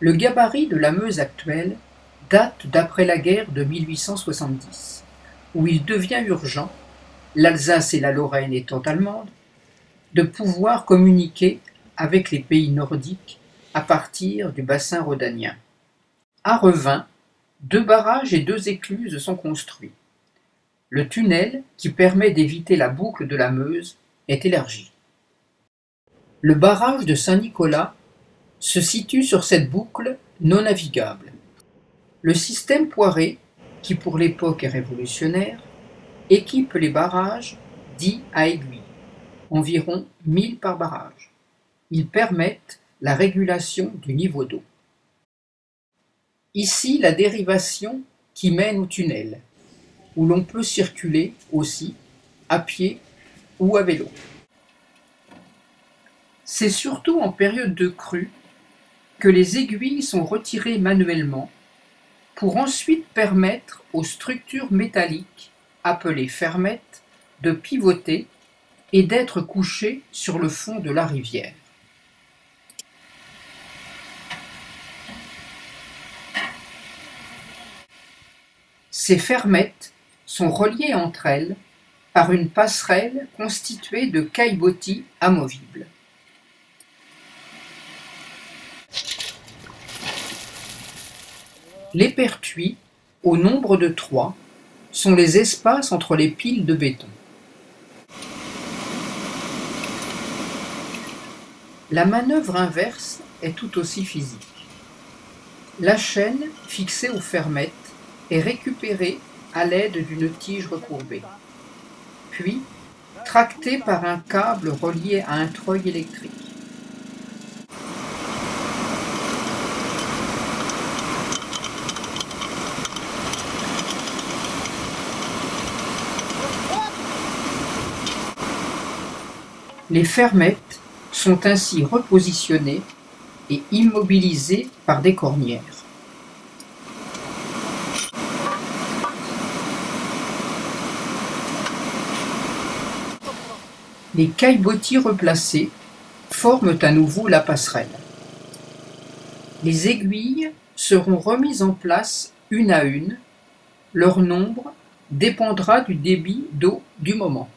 Le gabarit de la Meuse actuelle date d'après la guerre de 1870, où il devient urgent, l'Alsace et la Lorraine étant allemandes, de pouvoir communiquer avec les pays nordiques à partir du bassin rhodanien. À Revin, 2 barrages et 2 écluses sont construits. Le tunnel, qui permet d'éviter la boucle de la Meuse, est élargi. Le barrage de Saint-Nicolas se situe sur cette boucle non navigable. Le système Poiré, qui pour l'époque est révolutionnaire, équipe les barrages dits à aiguilles, environ 1000 par barrage. Ils permettent la régulation du niveau d'eau. Ici, la dérivation qui mène au tunnel, où l'on peut circuler aussi à pied ou à vélo. C'est surtout en période de crue que les aiguilles sont retirées manuellement pour ensuite permettre aux structures métalliques, appelées fermettes, de pivoter et d'être couchées sur le fond de la rivière. Ces fermettes sont reliées entre elles par une passerelle constituée de caillebotis amovibles. Les pertuis, au nombre de 3, sont les espaces entre les piles de béton. La manœuvre inverse est tout aussi physique. La chaîne, fixée aux fermettes, est récupérée à l'aide d'une tige recourbée, puis tractée par un câble relié à un treuil électrique. Les fermettes sont ainsi repositionnées et immobilisées par des cornières. Les caillebotis replacés forment à nouveau la passerelle. Les aiguilles seront remises en place une à une. Leur nombre dépendra du débit d'eau du moment.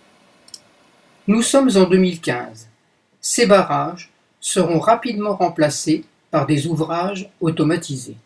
Nous sommes en 2015. Ces barrages seront rapidement remplacés par des ouvrages automatisés.